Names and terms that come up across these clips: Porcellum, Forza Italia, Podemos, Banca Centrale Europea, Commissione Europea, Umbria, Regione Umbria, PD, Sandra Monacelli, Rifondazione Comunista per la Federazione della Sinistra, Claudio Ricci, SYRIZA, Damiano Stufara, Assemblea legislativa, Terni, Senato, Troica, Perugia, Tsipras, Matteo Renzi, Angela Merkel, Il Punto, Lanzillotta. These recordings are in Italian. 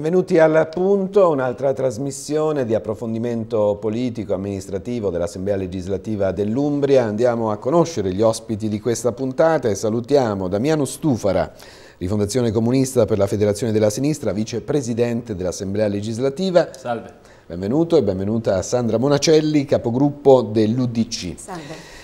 Benvenuti al Punto, un'altra trasmissione di approfondimento politico-amministrativo dell'Assemblea Legislativa dell'Umbria. Andiamo a conoscere gli ospiti di questa puntata e salutiamo Damiano Stufara, Rifondazione Comunista per la Federazione della Sinistra, vicepresidente dell'Assemblea Legislativa. Salve. Benvenuto e benvenuta a Sandra Monacelli, capogruppo dell'UDC. Salve.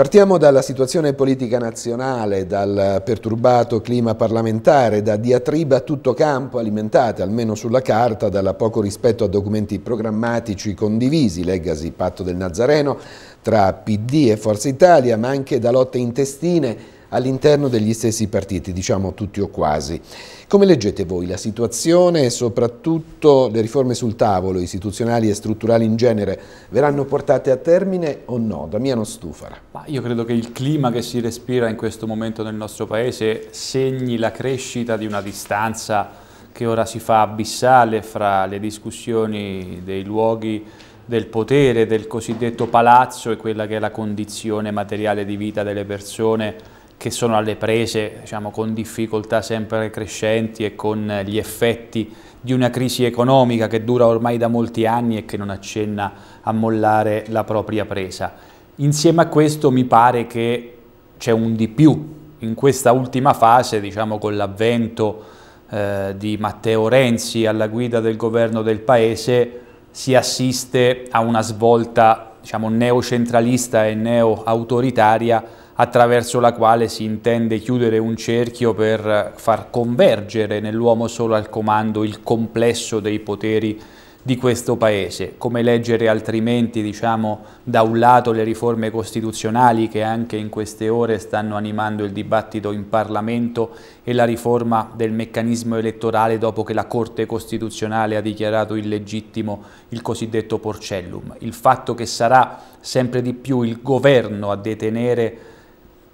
Partiamo dalla situazione politica nazionale, dal perturbato clima parlamentare, da diatribe a tutto campo alimentate, almeno sulla carta, dalla poco rispetto a documenti programmatici condivisi, leggasi Patto del Nazareno, tra PD e Forza Italia, ma anche da lotte intestine all'interno degli stessi partiti, diciamo tutti o quasi. Come leggete voi la situazione e soprattutto le riforme sul tavolo, istituzionali e strutturali in genere, verranno portate a termine o no? Damiano Stufara. Ma io credo che il clima che si respira in questo momento nel nostro Paese segni la crescita di una distanza che ora si fa abissale fra le discussioni dei luoghi del potere, del cosiddetto palazzo e quella che è la condizione materiale di vita delle persone che sono alle prese, diciamo, con difficoltà sempre crescenti e con gli effetti di una crisi economica che dura ormai da molti anni e che non accenna a mollare la propria presa. Insieme a questo mi pare che c'è un di più in questa ultima fase, diciamo, con l'avvento di Matteo Renzi alla guida del governo del Paese. Si assiste a una svolta, diciamo, neocentralista e neoautoritaria, attraverso la quale si intende chiudere un cerchio per far convergere nell'uomo solo al comando il complesso dei poteri di questo Paese. Come leggere altrimenti, diciamo, da un lato le riforme costituzionali che anche in queste ore stanno animando il dibattito in Parlamento e la riforma del meccanismo elettorale dopo che la Corte Costituzionale ha dichiarato illegittimo il cosiddetto Porcellum. Il fatto che sarà sempre di più il governo a detenere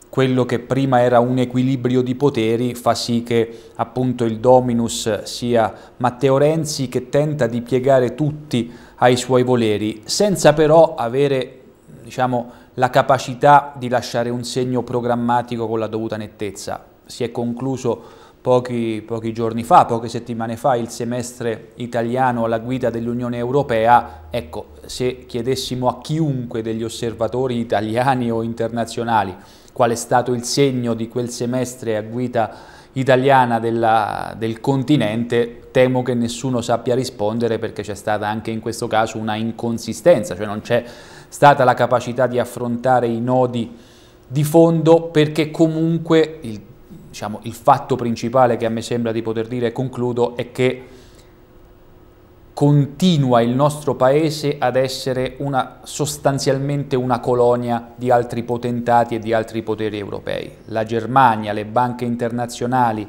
quello che prima era un equilibrio di poteri fa sì che appunto il dominus sia Matteo Renzi, che tenta di piegare tutti ai suoi voleri, senza però avere, diciamo, la capacità di lasciare un segno programmatico con la dovuta nettezza. Si è concluso pochi giorni fa, poche settimane fa, il semestre italiano alla guida dell'Unione Europea. Ecco, se chiedessimo a chiunque degli osservatori italiani o internazionali qual è stato il segno di quel semestre a guida italiana del continente, temo che nessuno sappia rispondere, perché c'è stata anche in questo caso una inconsistenza, cioè non c'è stata la capacità di affrontare i nodi di fondo, perché comunque il fatto principale che a me sembra di poter dire, e concludo, è che continua il nostro Paese ad essere sostanzialmente una colonia di altri potentati e di altri poteri europei. La Germania, le banche internazionali,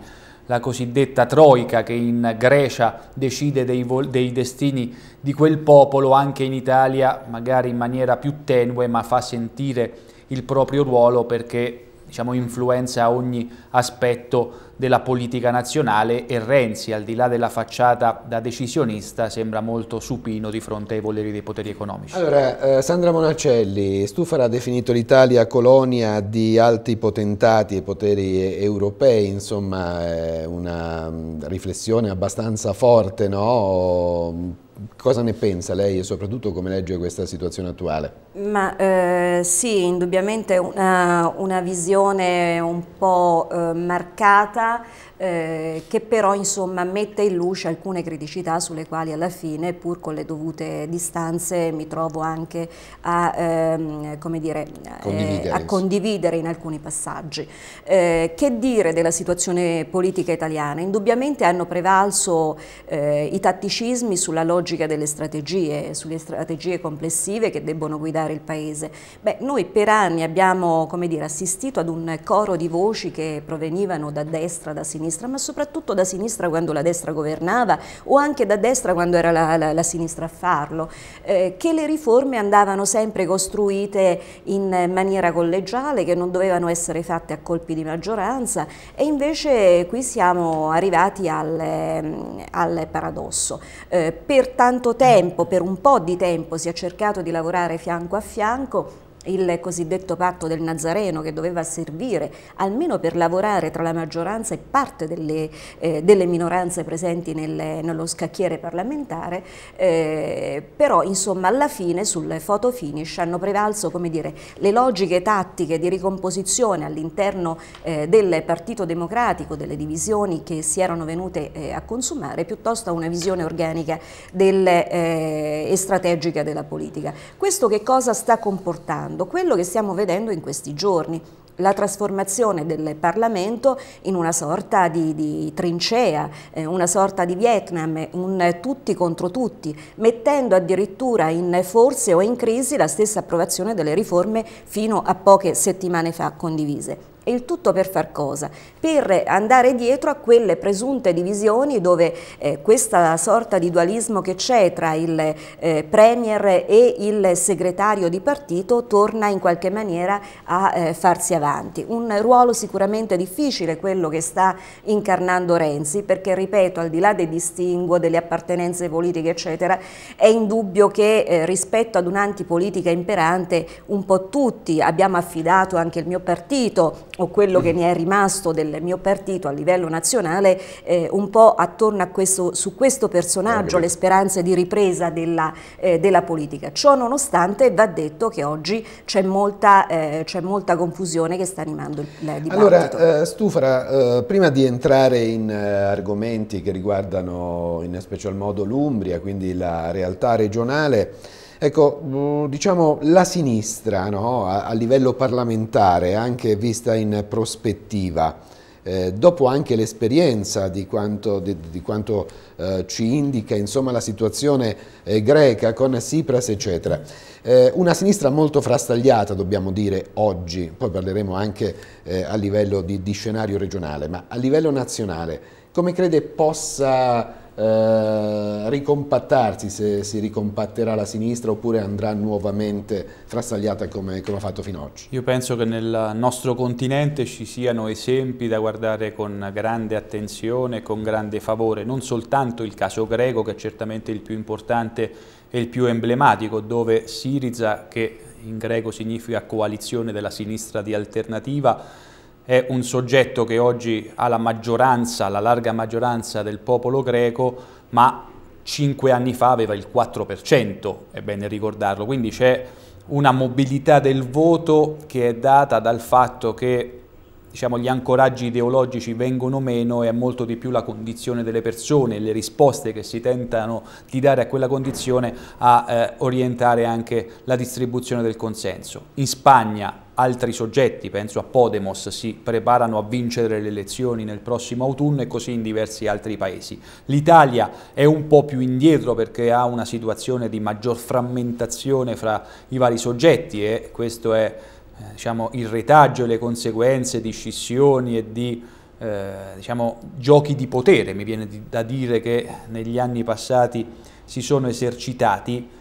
la cosiddetta Troica che in Grecia decide dei destini di quel popolo, anche in Italia, magari in maniera più tenue, ma fa sentire il proprio ruolo, perché, diciamo, influenza ogni aspetto della politica nazionale. E Renzi, al di là della facciata da decisionista, sembra molto supino di fronte ai voleri dei poteri economici. Allora, Sandra Monacelli, Stufara ha definito l'Italia colonia di alti potentati e poteri europei, insomma è una riflessione abbastanza forte, no? Cosa ne pensa lei e soprattutto come legge questa situazione attuale? Ma sì, indubbiamente una visione un po' marcata, che però insomma mette in luce alcune criticità sulle quali alla fine, pur con le dovute distanze, mi trovo anche a, come dire, a condividere in alcuni passaggi. Che dire della situazione politica italiana? Indubbiamente hanno prevalso i tatticismi sulla logica delle strategie, sulle strategie complessive che debbono guidare il Paese. Beh, noi per anni abbiamo, come dire, assistito ad un coro di voci che provenivano da destra, da sinistra, ma soprattutto da sinistra quando la destra governava, o anche da destra quando era la sinistra a farlo, che le riforme andavano sempre costruite in maniera collegiale, che non dovevano essere fatte a colpi di maggioranza, e invece qui siamo arrivati al paradosso. Per tanto tempo, per un po' di tempo, si è cercato di lavorare fianco a fianco, il cosiddetto patto del Nazareno, che doveva servire almeno per lavorare tra la maggioranza e parte delle minoranze presenti nello scacchiere parlamentare, però insomma alla fine sul photo finish hanno prevalso, come dire, le logiche tattiche di ricomposizione all'interno del Partito Democratico, delle divisioni che si erano venute a consumare, piuttosto a una visione organica e strategica della politica. Questo che cosa sta comportando? Quello che stiamo vedendo in questi giorni, la trasformazione del Parlamento in una sorta di trincea, una sorta di Vietnam, un tutti contro tutti, mettendo addirittura in forse o in crisi la stessa approvazione delle riforme fino a poche settimane fa condivise. E il tutto per far cosa? Per andare dietro a quelle presunte divisioni dove questa sorta di dualismo che c'è tra il Premier e il segretario di partito torna in qualche maniera a farsi avanti. Un ruolo sicuramente difficile quello che sta incarnando Renzi, perché ripeto, al di là dei distinguo, delle appartenenze politiche eccetera, è indubbio che rispetto ad un'antipolitica imperante un po' tutti abbiamo affidato, anche il mio partito o quello che ne è rimasto del mio partito a livello nazionale, un po' attorno a questo, su questo personaggio, le speranze di ripresa della politica. Ciò nonostante va detto che oggi c'è molta confusione che sta animando il dibattito. Allora, Stufara, prima di entrare in argomenti che riguardano in special modo l'Umbria, quindi la realtà regionale, ecco, diciamo la sinistra, no, a livello parlamentare, anche vista in prospettiva, dopo anche l'esperienza di quanto ci indica insomma, la situazione greca con Tsipras eccetera, una sinistra molto frastagliata dobbiamo dire oggi, poi parleremo anche a livello di scenario regionale, ma a livello nazionale come crede possa ricompattarsi, se si ricompatterà la sinistra oppure andrà nuovamente frastagliata come ha fatto fino ad oggi? Io penso che nel nostro continente ci siano esempi da guardare con grande attenzione, con grande favore, non soltanto il caso greco che è certamente il più importante e il più emblematico, dove SYRIZA, che in greco significa coalizione della sinistra di alternativa, è un soggetto che oggi ha la maggioranza, la larga maggioranza del popolo greco, ma 5 anni fa aveva il 4%, è bene ricordarlo. Quindi c'è una mobilità del voto che è data dal fatto che, diciamo, gli ancoraggi ideologici vengono meno e è molto di più la condizione delle persone, le risposte che si tentano di dare a quella condizione a orientare anche la distribuzione del consenso. In Spagna altri soggetti, penso a Podemos, si preparano a vincere le elezioni nel prossimo autunno e così in diversi altri paesi. L'Italia è un po' più indietro perché ha una situazione di maggior frammentazione fra i vari soggetti e questo è, diciamo, il retaggio e le conseguenze di scissioni e di diciamo, giochi di potere, mi viene da dire, che negli anni passati si sono esercitati.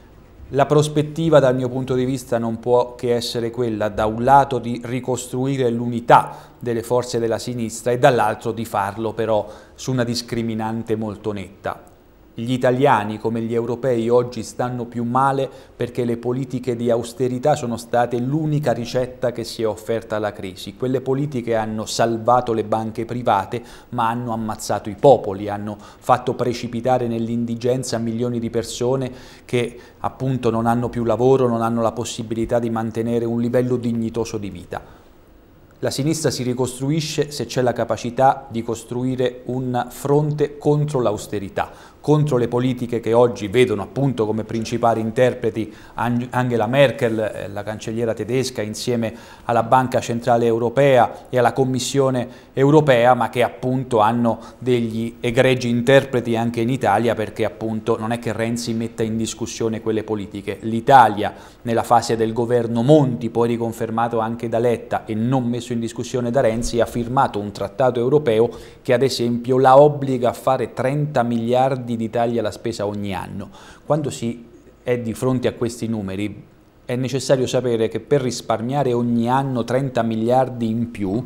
La prospettiva dal mio punto di vista non può che essere quella, da un lato, di ricostruire l'unità delle forze della sinistra e dall'altro di farlo però su una discriminante molto netta. Gli italiani, come gli europei, oggi stanno più male perché le politiche di austerità sono state l'unica ricetta che si è offerta alla crisi. Quelle politiche hanno salvato le banche private, ma hanno ammazzato i popoli, hanno fatto precipitare nell'indigenza milioni di persone che appunto non hanno più lavoro, non hanno la possibilità di mantenere un livello dignitoso di vita. La sinistra si ricostruisce se c'è la capacità di costruire un fronte contro l'austerità, contro le politiche che oggi vedono appunto come principali interpreti Angela Merkel, la cancelliera tedesca, insieme alla Banca Centrale Europea e alla Commissione Europea, ma che appunto hanno degli egregi interpreti anche in Italia, perché appunto non è che Renzi metta in discussione quelle politiche. L'Italia nella fase del governo Monti, poi riconfermato anche da Letta e non messo in discussione da Renzi, ha firmato un trattato europeo che ad esempio la obbliga a fare 30 miliardi di tagli alla spesa ogni anno. Quando si è di fronte a questi numeri è necessario sapere che per risparmiare ogni anno 30 miliardi in più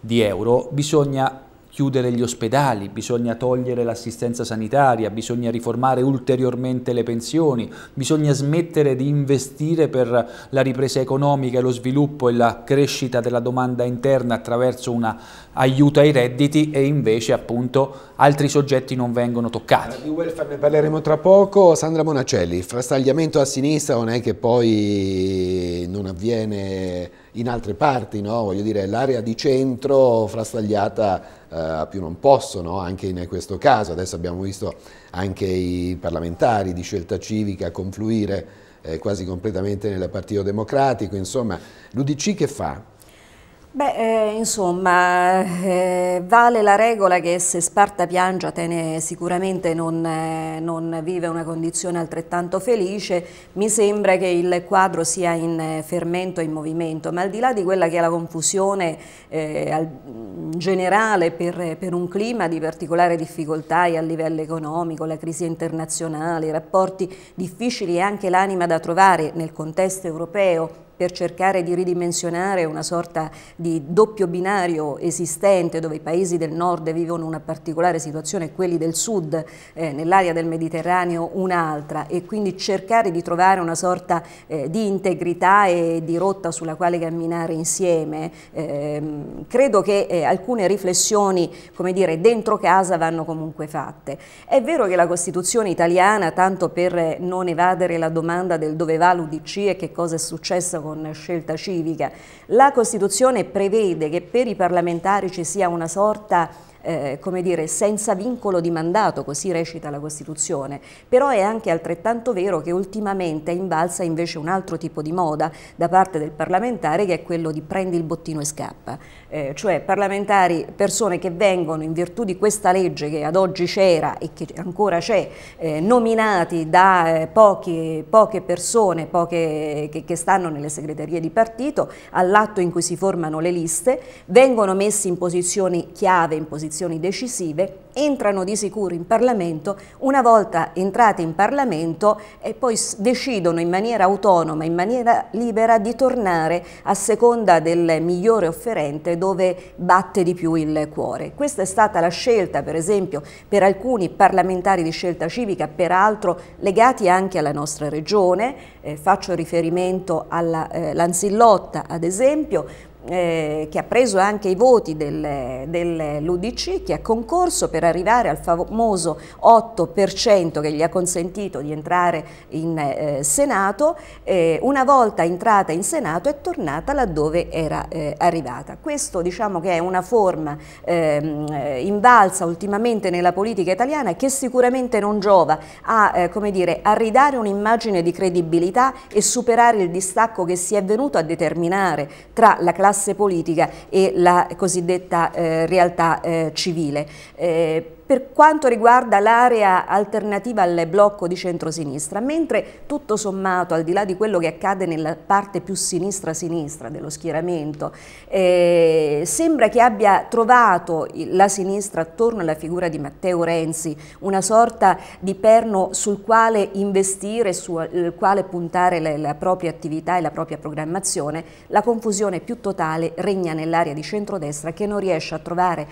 di euro bisogna chiudere gli ospedali, bisogna togliere l'assistenza sanitaria, bisogna riformare ulteriormente le pensioni, bisogna smettere di investire per la ripresa economica, lo sviluppo e la crescita della domanda interna attraverso un aiuto ai redditi, e invece appunto altri soggetti non vengono toccati. Di welfare ne parleremo tra poco. Sandra Monacelli, frastagliamento a sinistra non è che poi non avviene in altre parti, no? Voglio dire, l'area di centro frastagliata più non posso, no? Anche in questo caso. Adesso abbiamo visto anche i parlamentari di Scelta Civica confluire quasi completamente nel Partito Democratico. Insomma, l'UDC che fa? Beh, insomma, vale la regola che se Sparta piange Atene sicuramente non vive una condizione altrettanto felice. Mi sembra che il quadro sia in fermento e in movimento, ma al di là di quella che è la confusione generale per un clima di particolare difficoltà a livello economico, la crisi internazionale, i rapporti difficili e anche l'anima da trovare nel contesto europeo per cercare di ridimensionare una sorta di doppio binario esistente, dove i paesi del nord vivono una particolare situazione e quelli del sud nell'area del Mediterraneo un'altra, e quindi cercare di trovare una sorta di integrità e di rotta sulla quale camminare insieme. Credo che alcune riflessioni, come dire, dentro casa vanno comunque fatte. È vero che la Costituzione italiana, tanto per non evadere la domanda del dove va l'UDC e che cosa è successo con Scelta Civica, la Costituzione prevede che per i parlamentari ci sia una sorta, come dire, senza vincolo di mandato, così recita la Costituzione, però è anche altrettanto vero che ultimamente è invalsa invece un altro tipo di moda da parte del parlamentare, che è quello di prendi il bottino e scappa, cioè parlamentari, persone che vengono in virtù di questa legge che ad oggi c'era e che ancora c'è, nominati da poche persone, che stanno nelle segreterie di partito, all'atto in cui si formano le liste, vengono messi in posizioni chiave, in posizioni decisive, entrano di sicuro in Parlamento, una volta entrate in Parlamento e poi decidono in maniera autonoma, in maniera libera, di tornare a seconda del migliore offerente dove batte di più il cuore. Questa è stata la scelta, per esempio, per alcuni parlamentari di Scelta Civica, peraltro legati anche alla nostra regione, faccio riferimento alla Lanzillotta ad esempio, che ha preso anche i voti dell'UDC, che ha concorso per arrivare al famoso 8% che gli ha consentito di entrare in Senato. Una volta entrata in Senato è tornata laddove era arrivata. Questo, diciamo, che è una forma invalsa ultimamente nella politica italiana, che sicuramente non giova a, come dire, a ridare un'immagine di credibilità e superare il distacco che si è venuto a determinare tra la classe politica e la cosiddetta realtà civile. Per quanto riguarda l'area alternativa al blocco di centrosinistra, mentre tutto sommato, al di là di quello che accade nella parte più sinistra-sinistra dello schieramento, sembra che abbia trovato la sinistra attorno alla figura di Matteo Renzi una sorta di perno sul quale investire, sul quale puntare la propria attività e la propria programmazione, la confusione più totale regna nell'area di centrodestra, che non riesce a trovare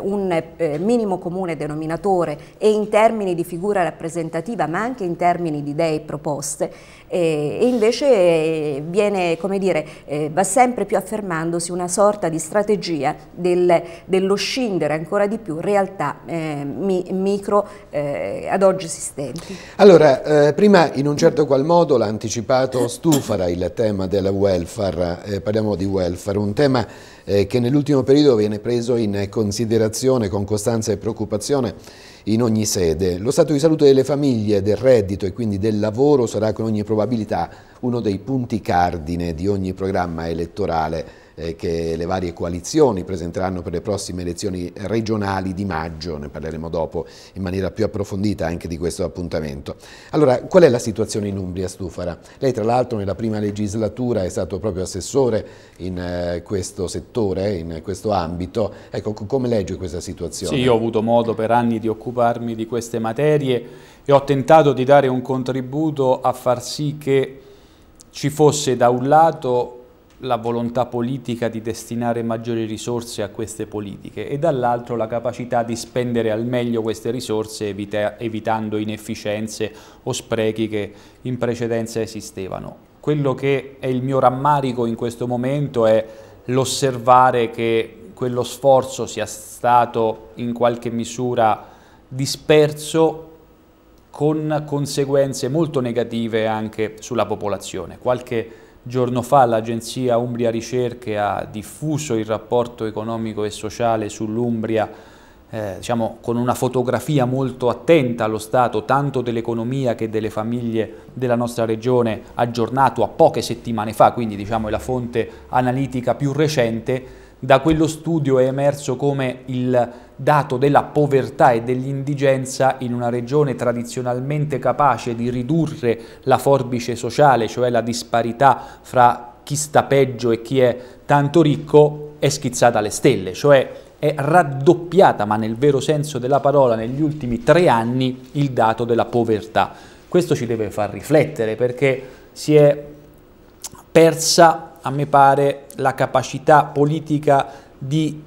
un minimo comune denominatore, e in termini di figura rappresentativa ma anche in termini di idee proposte, e invece viene, come dire, va sempre più affermandosi una sorta di strategia dello scindere ancora di più realtà micro ad oggi esistenti. Allora, prima in un certo qual modo l'ha anticipato Stufara il tema del welfare, parliamo di welfare, un tema che nell'ultimo periodo viene preso in considerazione con costanza e preoccupazione in ogni sede. Lo stato di salute delle famiglie, del reddito e quindi del lavoro sarà con ogni probabilità uno dei punti cardine di ogni programma elettorale che le varie coalizioni presenteranno per le prossime elezioni regionali di maggio. Ne parleremo dopo in maniera più approfondita anche di questo appuntamento. Allora, qual è la situazione in Umbria, Stufara? Lei tra l'altro nella prima legislatura è stato proprio assessore in questo settore, in questo ambito. Ecco, come legge questa situazione? Sì, io ho avuto modo per anni di occuparmi di queste materie e ho tentato di dare un contributo a far sì che ci fosse da un lato la volontà politica di destinare maggiori risorse a queste politiche e dall'altro la capacità di spendere al meglio queste risorse evitando inefficienze o sprechi che in precedenza esistevano. Quello che è il mio rammarico in questo momento è l'osservare che quello sforzo sia stato in qualche misura disperso, con conseguenze molto negative anche sulla popolazione. Qualche giorno fa l'agenzia Umbria Ricerche ha diffuso il rapporto economico e sociale sull'Umbria, diciamo, con una fotografia molto attenta allo stato, tanto dell'economia che delle famiglie della nostra regione, aggiornato a poche settimane fa, quindi diciamo è la fonte analitica più recente. Da quello studio è emerso come il dato della povertà e dell'indigenza in una regione tradizionalmente capace di ridurre la forbice sociale, cioè la disparità fra chi sta peggio e chi è tanto ricco, è schizzata alle stelle, cioè è raddoppiata, ma nel vero senso della parola, negli ultimi 3 anni il dato della povertà. Questo ci deve far riflettere perché si è persa, a me pare, la capacità politica di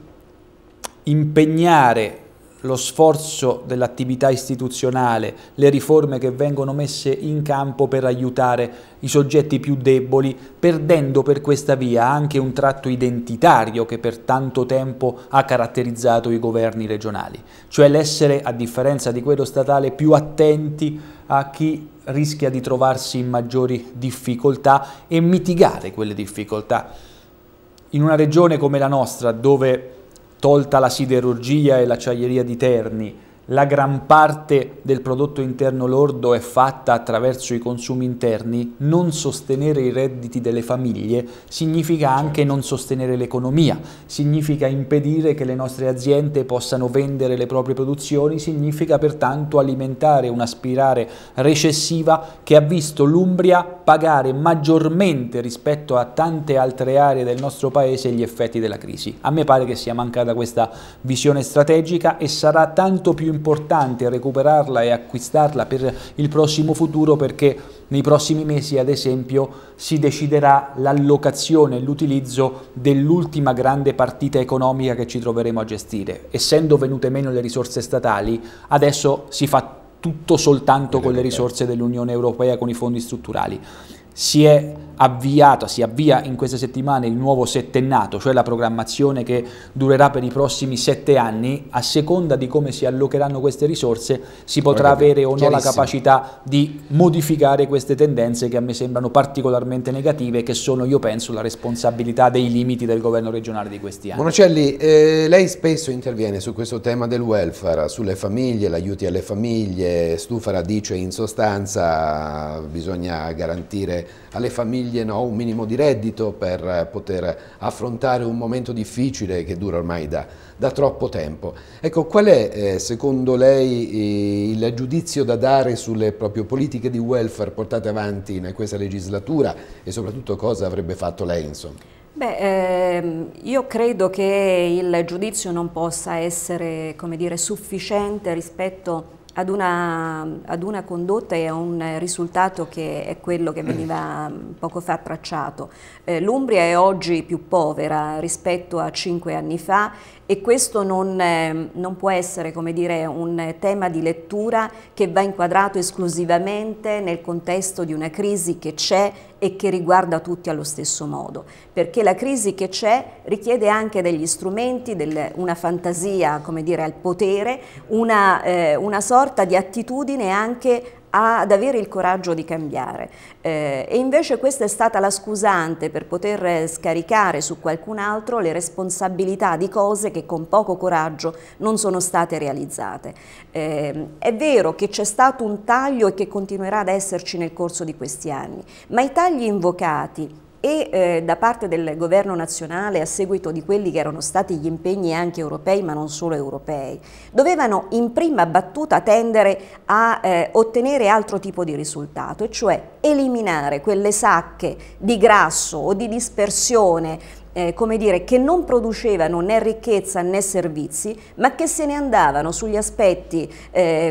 impegnare lo sforzo dell'attività istituzionale, le riforme che vengono messe in campo per aiutare i soggetti più deboli, perdendo per questa via anche un tratto identitario che per tanto tempo ha caratterizzato i governi regionali, cioè l'essere, a differenza di quello statale, più attenti a chi rischia di trovarsi in maggiori difficoltà e mitigare quelle difficoltà. In una regione come la nostra, dove, tolta la siderurgia e l'acciaieria di Terni, la gran parte del prodotto interno lordo è fatta attraverso i consumi interni, non sostenere i redditi delle famiglie significa anche non sostenere l'economia, significa impedire che le nostre aziende possano vendere le proprie produzioni, significa pertanto alimentare una spirale recessiva che ha visto l'Umbria pagare maggiormente rispetto a tante altre aree del nostro paese gli effetti della crisi. A me pare che sia mancata questa visione strategica e sarà tanto più importante recuperarla e acquistarla per il prossimo futuro, perché nei prossimi mesi, ad esempio, si deciderà l'allocazione e l'utilizzo dell'ultima grande partita economica che ci troveremo a gestire. Essendo venute meno le risorse statali, adesso si fa tutto soltanto con le risorse dell'Unione Europea, con i fondi strutturali. Si avvia in queste settimane il nuovo settennato, cioè la programmazione che durerà per i prossimi 7 anni. A seconda di come si allocheranno queste risorse si potrà avere o no la capacità di modificare queste tendenze che a me sembrano particolarmente negative e che sono, io penso, la responsabilità dei limiti del governo regionale di questi anni. Monacelli, lei spesso interviene su questo tema del welfare, sulle famiglie, l'aiuto alle famiglie. Stufara dice in sostanza bisogna garantire alle famiglie, no, un minimo di reddito per poter affrontare un momento difficile che dura ormai da troppo tempo. Ecco, qual è secondo lei il giudizio da dare sulle proprie politiche di welfare portate avanti in questa legislatura e soprattutto cosa avrebbe fatto lei, insomma? Beh, io credo che il giudizio non possa essere, come dire, sufficiente rispetto ad una condotta e a un risultato che è quello che veniva poco fa tracciato. L'Umbria è oggi più povera rispetto a 5 anni fa e questo non può essere, come dire, un tema di lettura che va inquadrato esclusivamente nel contesto di una crisi che c'è e che riguarda tutti allo stesso modo, perché la crisi che c'è richiede anche degli strumenti, una fantasia, come dire, al potere, una sorta di attitudine anche ad avere il coraggio di cambiare, e invece questa è stata la scusante per poter scaricare su qualcun altro le responsabilità di cose che con poco coraggio non sono state realizzate. È vero che c'è stato un taglio e che continuerà ad esserci nel corso di questi anni, ma i tagli invocati e da parte del governo nazionale a seguito di quelli che erano stati gli impegni anche europei, ma non solo europei, dovevano in prima battuta tendere a ottenere altro tipo di risultato, e cioè eliminare quelle sacche di grasso o di dispersione come dire, che non producevano né ricchezza né servizi, ma che se ne andavano sugli aspetti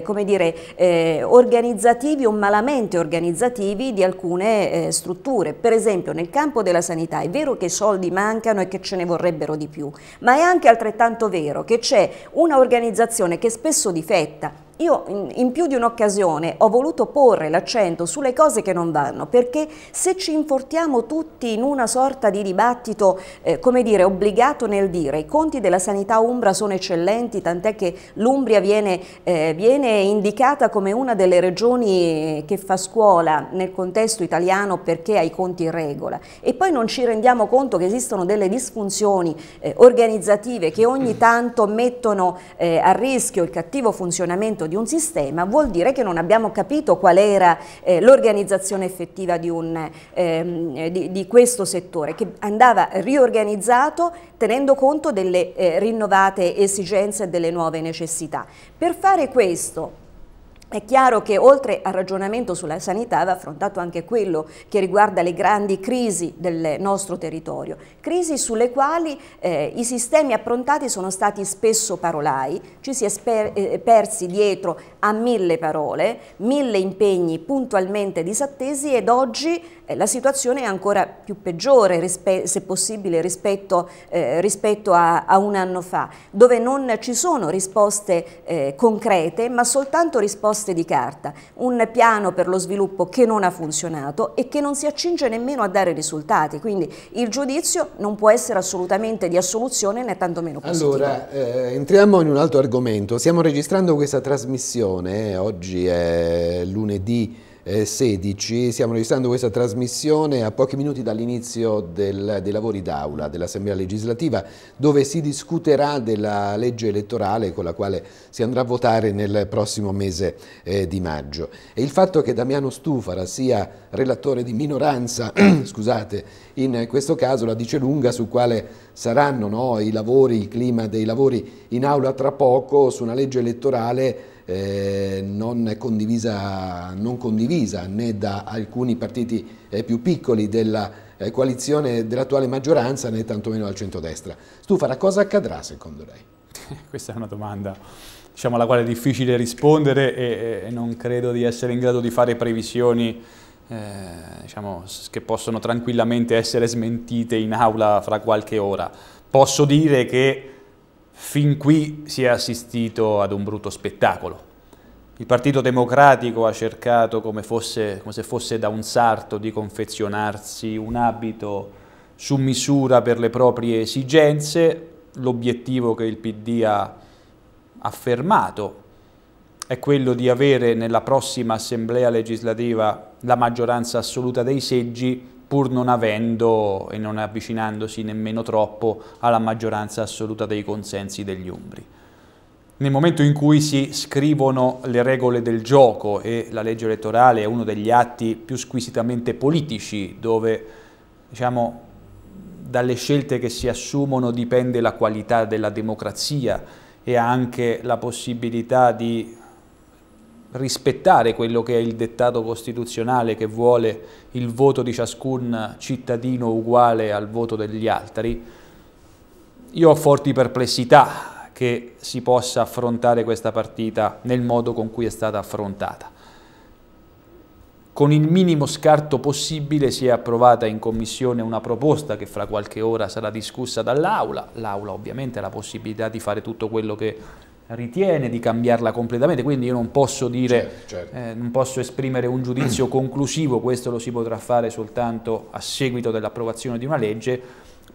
come dire, organizzativi o malamente organizzativi di alcune strutture. Per esempio nel campo della sanità è vero che i soldi mancano e che ce ne vorrebbero di più, ma è anche altrettanto vero che c'è un'organizzazione che spesso difetta. Io in più di un'occasione ho voluto porre l'accento sulle cose che non vanno, perché se ci infortiamo tutti in una sorta di dibattito, come dire, obbligato nel dire i conti della sanità umbra sono eccellenti, tant'è che l'Umbria viene indicata come una delle regioni che fa scuola nel contesto italiano perché ha i conti in regola, e poi non ci rendiamo conto che esistono delle disfunzioni organizzative che ogni tanto mettono a rischio il cattivo funzionamento di un sistema, vuol dire che non abbiamo capito qual era l'organizzazione effettiva di questo settore, che andava riorganizzato tenendo conto delle rinnovate esigenze e delle nuove necessità. Per fare questo è chiaro che oltre al ragionamento sulla sanità va affrontato anche quello che riguarda le grandi crisi del nostro territorio, crisi sulle quali i sistemi approntati sono stati spesso parolai, ci si è persi dietro a 1000 parole, 1000 impegni puntualmente disattesi, ed oggi la situazione è ancora più peggiore, se possibile, rispetto a un anno fa, dove non ci sono risposte concrete, ma soltanto risposte di carta, un piano per lo sviluppo che non ha funzionato e che non si accinge nemmeno a dare risultati, quindi il giudizio non può essere assolutamente di assoluzione né tantomeno positivo. Allora, entriamo in un altro argomento. Stiamo registrando questa trasmissione, oggi è lunedì 16, stiamo registrando questa trasmissione a pochi minuti dall'inizio dei lavori d'Aula dell'Assemblea legislativa, dove si discuterà della legge elettorale con la quale si andrà a votare nel prossimo mese di maggio. E il fatto che Damiano Stufara sia relatore di minoranza, scusate, in questo caso la dice lunga su quale saranno, no, i lavori, il clima dei lavori in Aula tra poco su una legge elettorale non condivisa né da alcuni partiti più piccoli della coalizione dell'attuale maggioranza né tantomeno dal centrodestra. Stufara, cosa accadrà secondo lei? Questa è una domanda, diciamo, alla quale è difficile rispondere e non credo di essere in grado di fare previsioni diciamo, che possono tranquillamente essere smentite in aula fra qualche ora. Posso dire che fin qui si è assistito ad un brutto spettacolo. Il Partito Democratico ha cercato, come se fosse da un sarto, di confezionarsi un abito su misura per le proprie esigenze. L'obiettivo che il PD ha affermato è quello di avere nella prossima Assemblea legislativa la maggioranza assoluta dei seggi, pur non avendo e non avvicinandosi nemmeno troppo alla maggioranza assoluta dei consensi degli umbri. Nel momento in cui si scrivono le regole del gioco, e la legge elettorale è uno degli atti più squisitamente politici, dove, diciamo, dalle scelte che si assumono dipende la qualità della democrazia e anche la possibilità di rispettare quello che è il dettato costituzionale, che vuole il voto di ciascun cittadino uguale al voto degli altri. Io ho forti perplessità che si possa affrontare questa partita nel modo con cui è stata affrontata. Con il minimo scarto possibile si è approvata in commissione una proposta che fra qualche ora sarà discussa dall'Aula. L'Aula ovviamente ha la possibilità di fare tutto quello che ritiene, di cambiarla completamente, quindi io non posso dire, certo. Non posso esprimere un giudizio conclusivo, questo lo si potrà fare soltanto a seguito dell'approvazione di una legge.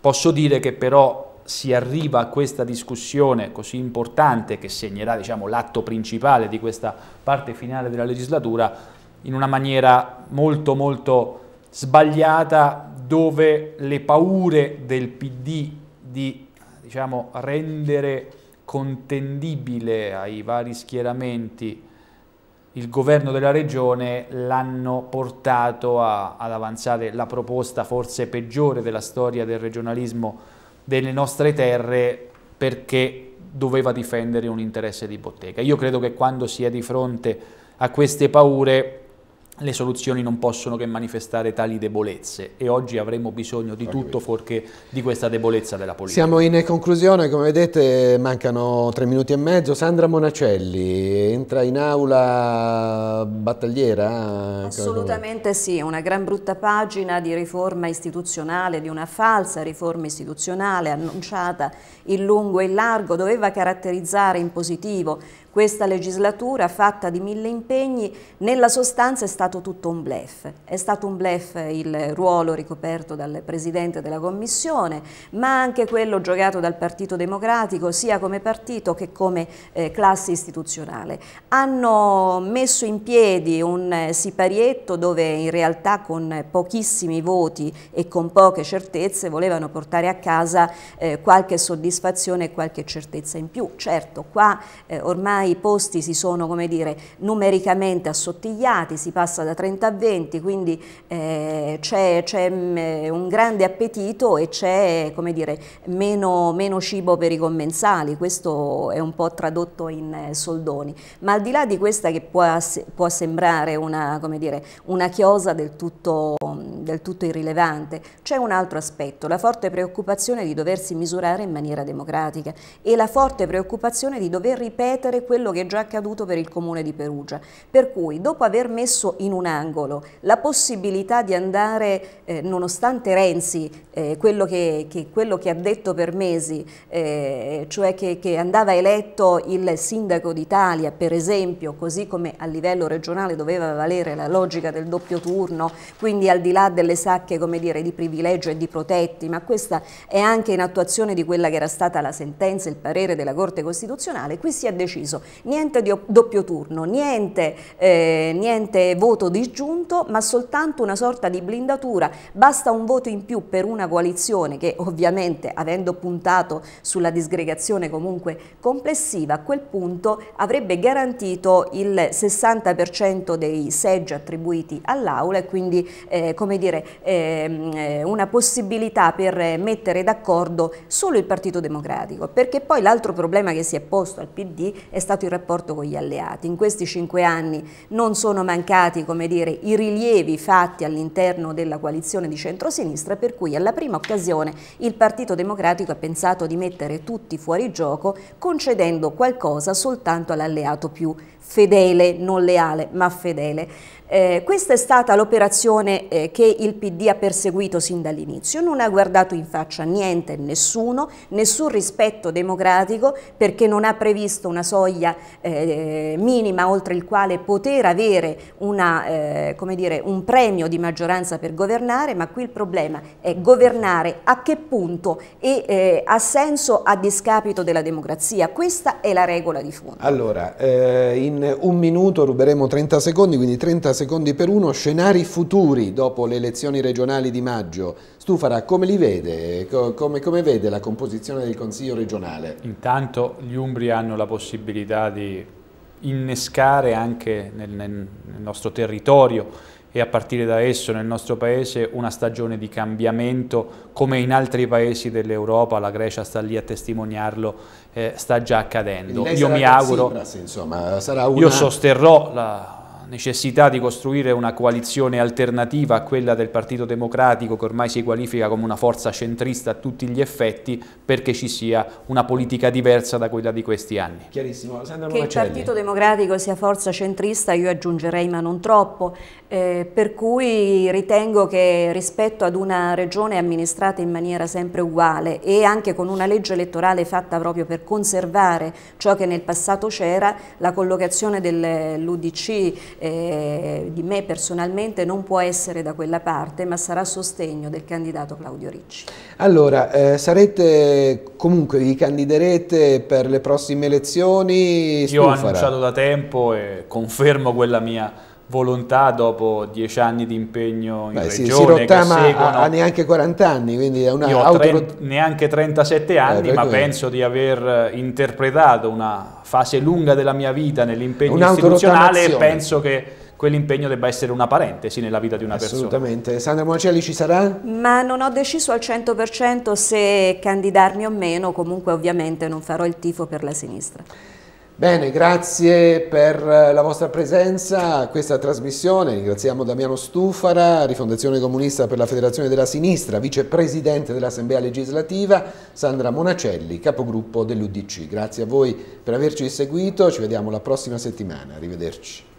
Posso dire che però si arriva a questa discussione così importante, che segnerà, diciamo, l'atto principale di questa parte finale della legislatura, in una maniera molto molto sbagliata, dove le paure del PD di, diciamo, rendere contendibile ai vari schieramenti il governo della regione l'hanno portato ad avanzare la proposta forse peggiore della storia del regionalismo delle nostre terre, perché doveva difendere un interesse di bottega. Io credo che quando si è di fronte a queste paure le soluzioni non possono che manifestare tali debolezze, e oggi avremo bisogno di tutto fuorché di questa debolezza della politica. Siamo in conclusione, come vedete mancano 3 minuti e mezzo. Sandra Monacelli entra in aula battagliera? Assolutamente sì, una gran brutta pagina di riforma istituzionale, di una falsa riforma istituzionale annunciata in lungo e in largo, doveva caratterizzare in positivo questa legislatura fatta di 1000 impegni, nella sostanza è stato tutto un bluff. È stato un bluff il ruolo ricoperto dal Presidente della Commissione, ma anche quello giocato dal Partito Democratico, sia come partito che come classe istituzionale. Hanno messo in piedi un siparietto dove in realtà con pochissimi voti e con poche certezze volevano portare a casa qualche soddisfazione e qualche certezza in più. Certo, qua ormai i posti si sono, come dire, numericamente assottigliati, si passa da 30 a 20, quindi c'è un grande appetito e c'è, come dire, meno cibo per i commensali, questo è un po' tradotto in soldoni. Ma al di là di questa, che può sembrare una, come dire, una chiosa del tutto irrilevante, c'è un altro aspetto, la forte preoccupazione di doversi misurare in maniera democratica e la forte preoccupazione di dover ripetere quello che è già accaduto per il Comune di Perugia, per cui dopo aver messo in un angolo la possibilità di andare, nonostante Renzi, quello che ha detto per mesi, cioè che andava eletto il sindaco d'Italia, per esempio, così come a livello regionale doveva valere la logica del doppio turno, quindi al di là delle sacche, come dire, di privilegio e di protetti, ma questa è anche in attuazione di quella che era stata la sentenza, il parere della Corte Costituzionale. Qui si è deciso niente di doppio turno, niente voto disgiunto, ma soltanto una sorta di blindatura, basta un voto in più per una coalizione che ovviamente, avendo puntato sulla disgregazione comunque complessiva, a quel punto avrebbe garantito il 60% dei seggi attribuiti all'Aula e quindi come dire, una possibilità per mettere d'accordo solo il Partito Democratico, perché poi l'altro problema che si è posto al PD è stato il rapporto con gli alleati. In questi 5 anni non sono mancati, come dire, i rilievi fatti all'interno della coalizione di centrosinistra, per cui alla prima occasione il Partito Democratico ha pensato di mettere tutti fuori gioco, concedendo qualcosa soltanto all'alleato più fedele, non leale ma fedele. Questa è stata l'operazione che il PD ha perseguito sin dall'inizio, non ha guardato in faccia niente, nessun rispetto democratico, perché non ha previsto una soglia minima oltre il quale poter avere una, come dire, un premio di maggioranza per governare, ma qui il problema è governare a che punto e ha senso a discapito della democrazia. Questa è la regola di fondo. Allora, in un minuto ruberemo 30 secondi, quindi 30 secondi per uno. Scenari futuri dopo le elezioni regionali di maggio. Stufara, come li vede? Come vede la composizione del Consiglio regionale? Intanto gli umbri hanno la possibilità di innescare anche nel nostro territorio e a partire da esso nel nostro paese una stagione di cambiamento come in altri paesi dell'Europa, la Grecia sta lì a testimoniarlo, sta già accadendo. Io mi auguro, Tsipras, insomma, sarà una... Io sosterrò la necessità di costruire una coalizione alternativa a quella del Partito Democratico, che ormai si qualifica come una forza centrista a tutti gli effetti, perché ci sia una politica diversa da quella di questi anni. Chiarissimo. Sandra Monacelli. Che il Partito Democratico sia forza centrista io aggiungerei, ma non troppo, per cui ritengo che rispetto ad una regione amministrata in maniera sempre uguale e anche con una legge elettorale fatta proprio per conservare ciò che nel passato c'era, la collocazione dell'UDC di me personalmente non può essere da quella parte, ma sarà sostegno del candidato Claudio Ricci. Allora, sarete comunque, vi candiderete per le prossime elezioni? Io ho annunciato da tempo e confermo quella mia volontà dopo 10 anni di impegno in regione. Si rottama che seguono, a neanche 40 anni, quindi è una neanche 37 anni, ma penso di aver interpretato una fase lunga della mia vita nell'impegno istituzionale e penso che quell'impegno debba essere una parentesi nella vita di una persona. Assolutamente. Sandra Monacelli ci sarà? Ma non ho deciso al 100% se candidarmi o meno, comunque ovviamente non farò il tifo per la sinistra. Bene, grazie per la vostra presenza a questa trasmissione, ringraziamo Damiano Stufara, Rifondazione Comunista per la Federazione della Sinistra, vicepresidente dell'Assemblea Legislativa, Sandra Monacelli, capogruppo dell'UDC. Grazie a voi per averci seguito, ci vediamo la prossima settimana, arrivederci.